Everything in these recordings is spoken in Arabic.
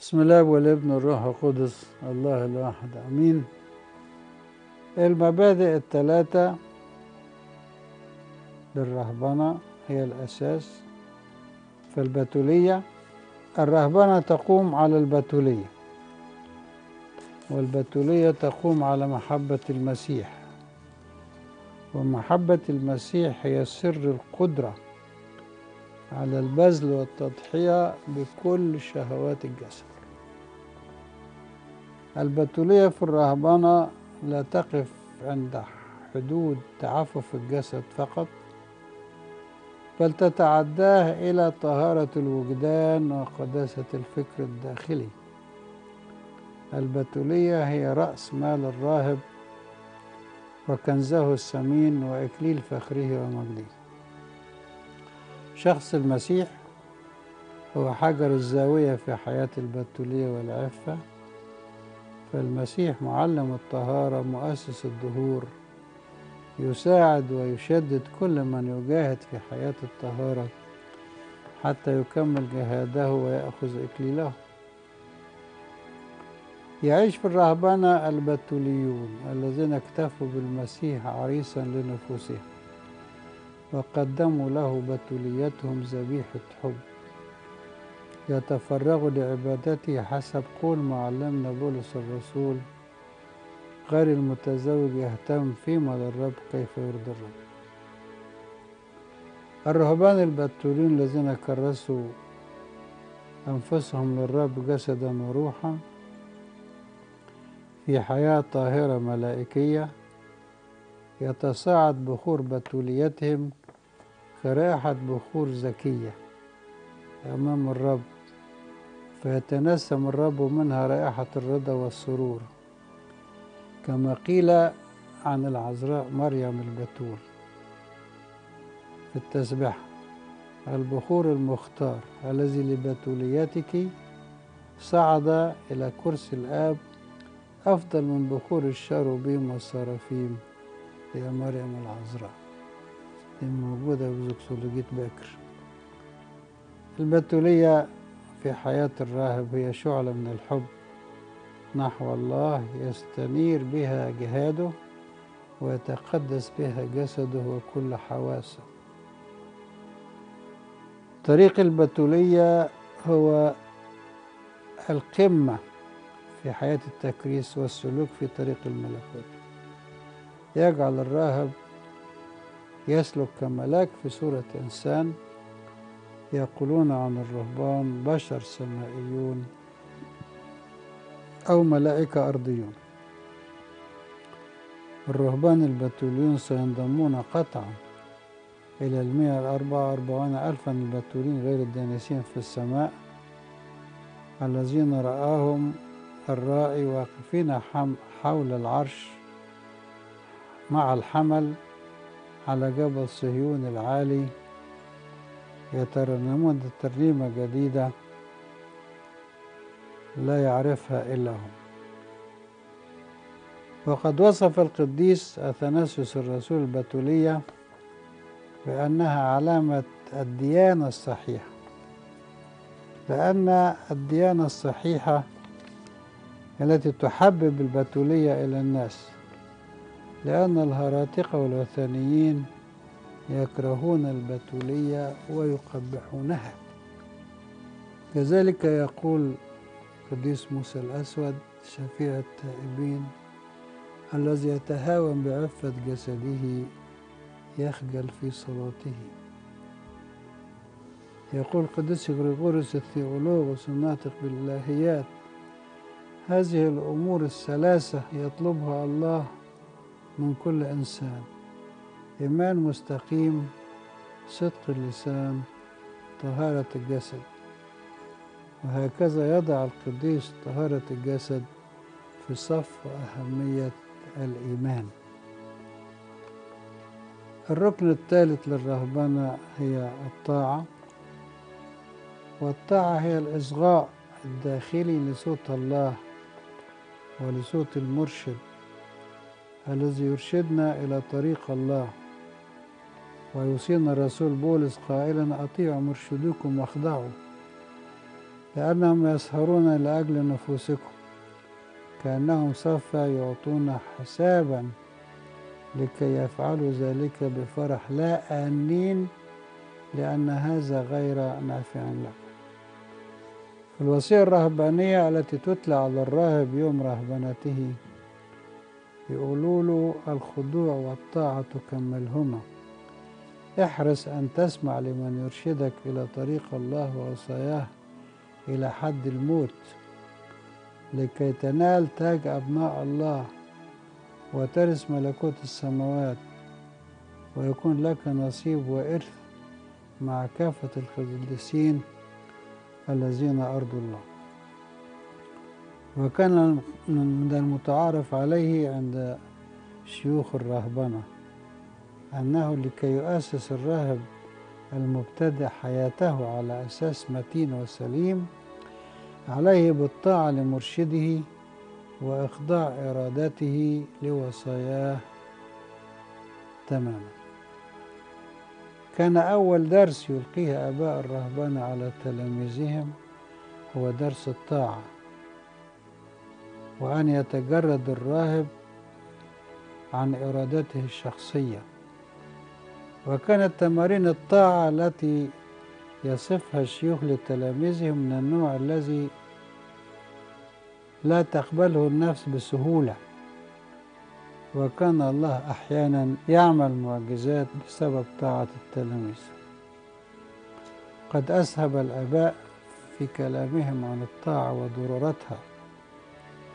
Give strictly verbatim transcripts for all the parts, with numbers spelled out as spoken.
بسم الله والابن والروح القدس الله الواحد امين. المبادئ الثلاثة للرهبنة هي الاساس في البتولية. الرهبنة تقوم على البتولية، والبتولية تقوم على محبة المسيح، ومحبة المسيح هي سر القدرة على البذل والتضحية بكل شهوات الجسد. البتولية في الرهبنة لا تقف عند حدود تعفف الجسد فقط، بل تتعداه إلى طهارة الوجدان وقداسة الفكر الداخلي. البتولية هي رأس مال الراهب وكنزه الثمين وإكليل فخره ومجده. شخص المسيح هو حجر الزاوية في حياة البتولية والعفة، فالمسيح معلم الطهارة، مؤسس الدهور، يساعد ويشدد كل من يجاهد في حياة الطهارة حتى يكمل جهاده ويأخذ إكليله. يعيش في الرهبنة البتوليون الذين اكتفوا بالمسيح عريسا لنفوسهم، وقدموا له بتوليتهم ذبيحة حب. يتفرغوا لعبادته حسب قول معلمنا بولس الرسول: غير المتزوج يهتم فيما للرب كيف يرضي الرب. الرهبان البتوليون الذين كرسوا أنفسهم للرب جسدا وروحا في حياة طاهرة ملائكية، يتصاعد بخور بتوليتهم كرائحة بخور زكية أمام الرب، فيتنسم الرب منها رائحة الرضا والسرور، كما قيل عن العذراء مريم البتول في التسبيح: البخور المختار الذي لبتوليتك صعد إلى كرسي الآب أفضل من بخور الشاروبيم والسرافيم. يا مريم العذراء دي موجودة في زكسولوجية باكر. البتولية في حياة الراهب هي شعلة من الحب نحو الله يستنير بها جهاده ويتقدس بها جسده وكل حواسه. طريق البتولية هو القمة في حياة التكريس والسلوك في طريق الملكوت. يجعل الراهب يسلك كملاك في صورة إنسان. يقولون عن الرهبان بشر سمائيون أو ملائكة أرضيون. الرهبان البتوليون سينضمون قطعا إلى المئة الأربعة وأربعون ألفا البتوليين غير الدانسين في السماء، الذين رآهم الرائي واقفين حول العرش مع الحمل على جبل صهيون العالي، يترنمون ترنيمة جديدة لا يعرفها إلا هم. وقد وصف القديس أثناسيوس الرسول البتولية بأنها علامة الديانة الصحيحة، لأن الديانة الصحيحة التي تحبب البتولية إلى الناس، لأن الهراطقة والوثنيين يكرهون البتولية ويقبحونها. كذلك يقول قديس موسى الأسود شفيع التائبين: الذي يتهاون بعفة جسده يخجل في صلاته. يقول قديس غريغوريوس الثيولوغوس الناطق باللاهيات: هذه الأمور الثلاثة يطلبها الله من كل إنسان: إيمان مستقيم، صدق اللسان، طهارة الجسد. وهكذا يضع القديس طهارة الجسد في صف أهمية الإيمان. الركن الثالث للرهبنة هي الطاعة، والطاعة هي الإصغاء الداخلي لصوت الله ولصوت المرشد الذي يرشدنا إلى طريق الله. ويوصينا الرسول بولس قائلا: أطيعوا مرشدكم واخضعوا، لأنهم يسهرون لأجل نفوسكم، كأنهم سوف يعطون حسابا لكي يفعلوا ذلك بفرح لا آنين، لأن هذا غير نافع لكم. الوصية الرهبانية التي تتلى على الراهب يوم رهبنته يقولوا له الخضوع والطاعة تكملهما، احرص أن تسمع لمن يرشدك إلى طريق الله ووصاياه إلى حد الموت، لكي تنال تاج أبناء الله وترث ملكوت السماوات، ويكون لك نصيب وإرث مع كافة القديسين الذين أرضوا الله. وكان من المتعارف عليه عند شيوخ الرهبنة أنه لكي يؤسس الراهب المبتدئ حياته على أساس متين وسليم عليه بالطاعة لمرشده وإخضاع إرادته لوصاياه تماما. كان أول درس يلقيه آباء الرهبنة على تلاميذهم هو درس الطاعة، وأن يتجرد الراهب عن إرادته الشخصية. وكانت تمارين الطاعة التي يصفها الشيوخ لتلاميذهم من النوع الذي لا تقبله النفس بسهولة، وكان الله أحيانا يعمل معجزات بسبب طاعة التلاميذ. قد أسهب الآباء في كلامهم عن الطاعة وضرورتها.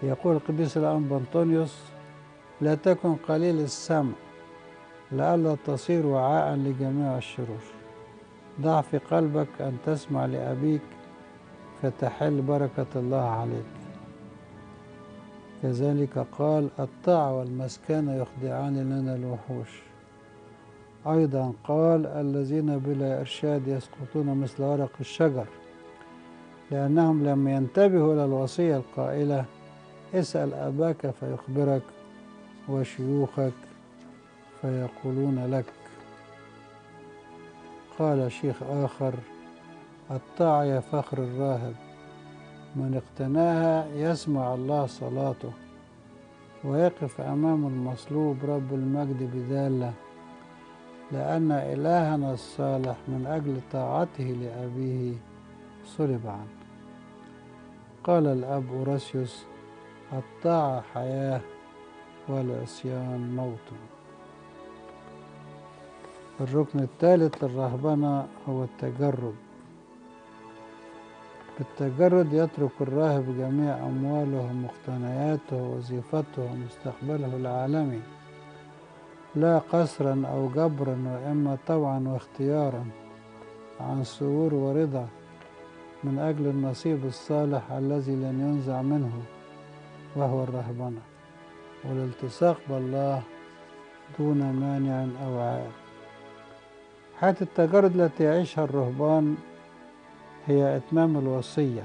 يقول القديس الأنبا بنطونيوس: لا تكن قليل السمع لئلا تصير وعاء لجميع الشرور. ضع في قلبك أن تسمع لأبيك فتحل بركة الله عليك. كذلك قال: الطاعة والمسكنة يخضعان لنا الوحوش. أيضا قال: الذين بلا إرشاد يسقطون مثل ورق الشجر، لأنهم لم ينتبهوا إلى الوصية القائلة: اسأل أباك فيخبرك وشيوخك فيقولون لك. قال شيخ آخر: الطاعة يا فخر الراهب، من اقتناها يسمع الله صلاته ويقف أمام المصلوب رب المجد بدالة، لأن إلهنا الصالح من أجل طاعته لأبيه صلب عنه. قال الأب أوراسيوس: الطاعة حياة والعصيان موت. الركن الثالث للرهبنة هو التجرد. بالتجرد يترك الراهب جميع أمواله ومقتنياته ووظيفته ومستقبله العالمي، لا قصرا أو جبرا، وإما طوعا واختيارا، عن سرور ورضا من أجل النصيب الصالح الذي لن ينزع منه، وهو الرهبنة والالتصاق بالله دون مانع أو عائق. حياة التجرد التي يعيشها الرهبان هي إتمام الوصية،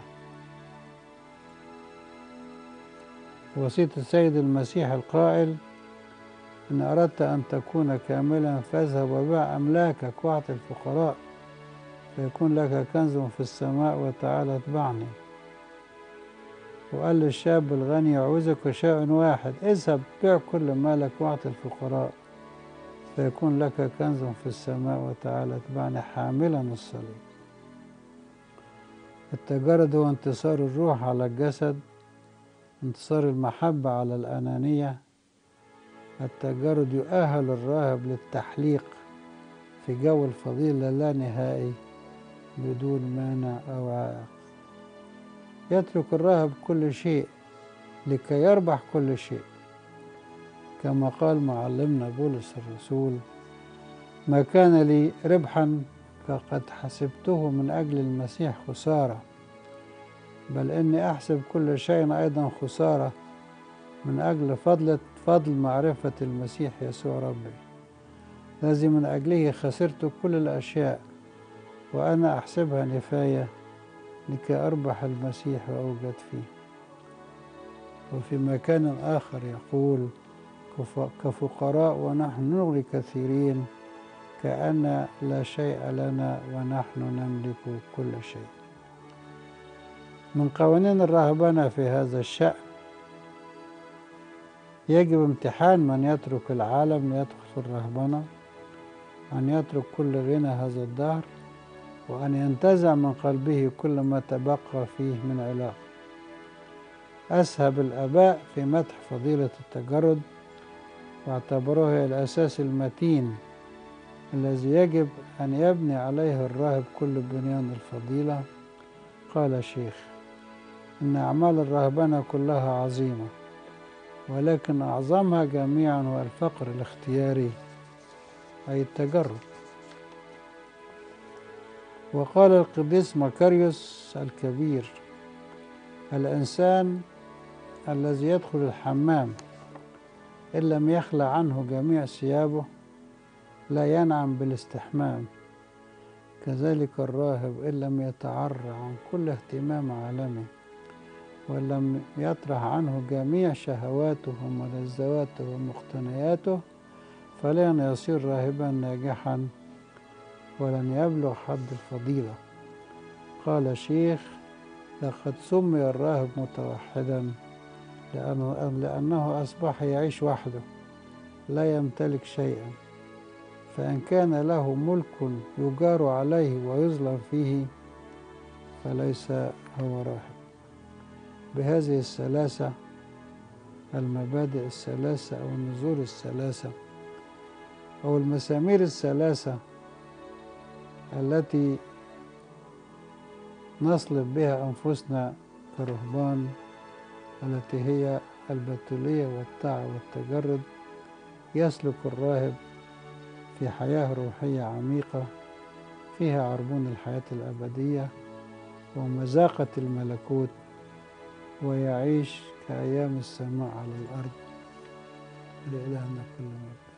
وصية السيد المسيح القائل: إن أردت أن تكون كاملا فاذهب وبع أملاكك واعط الفقراء فيكون لك كنز في السماء وتعالى اتبعني. وقال للشاب الغني: يعوزك شيء واحد، اذهب بيع كل مالك واعط الفقراء فيكون لك كنز في السماء وتعالى اتبعني حاملا الصليب. التجرد هو انتصار الروح على الجسد، انتصار المحبة على الأنانية. التجرد يؤهل الراهب للتحليق في جو الفضيلة لا نهائي بدون مانع أو عائق. يترك الراهب كل شيء لكي يربح كل شيء، كما قال معلمنا بولس الرسول: ما كان لي ربحا فقد حسبته من أجل المسيح خسارة، بل إني أحسب كل شيء أيضا خسارة من أجل فضل فضل معرفة المسيح يسوع ربي، الذي من أجله خسرت كل الأشياء وأنا أحسبها نفاية لكي أربح المسيح وأوجد فيه. وفي مكان آخر يقول: كفقراء ونحن نغري كثيرين، كأن لا شيء لنا ونحن نملك كل شيء. من قوانين الرهبنة في هذا الشأن. يجب امتحان من يترك العالم ليدخل الرهبنة، أن يترك كل غنى هذا الدهر، وأن ينتزع من قلبه كل ما تبقى فيه من علاقة. أسهب الآباء في مدح فضيلة التجرد، واعتبروها الأساس المتين الذي يجب أن يبني عليه الراهب كل بنيان الفضيلة. قال الشيخ: إن أعمال الرهبنة كلها عظيمة، ولكن أعظمها جميعا هو الفقر الاختياري، أي التجرد. وقال القديس مكاريوس الكبير: الإنسان الذي يدخل الحمام إن لم يخلع عنه جميع ثيابه لا ينعم بالاستحمام، كذلك الراهب إن لم يتعرى عن كل اهتمام عالمي وإن لم يطرح عنه جميع شهواته وملذواته ومقتنياته فلن يصير راهبا ناجحا ولن يبلغ حد الفضيلة. قال شيخ: لقد سمي الراهب متوحدا لأنه, لأنه أصبح يعيش وحده لا يمتلك شيئا، فإن كان له ملك يجار عليه ويظلم فيه فليس هو راهب. بهذه الثلاثة، المبادئ الثلاثة أو النزول الثلاثة أو المسامير الثلاثة التي نصلب بها أنفسنا كرهبان، التي هي البتولية والطاعة والتجرد، يسلك الراهب في حياة روحية عميقة فيها عربون الحياة الأبدية ومذاقة الملكوت، ويعيش كأيام السماء على الأرض. لإلهنا كل مجد.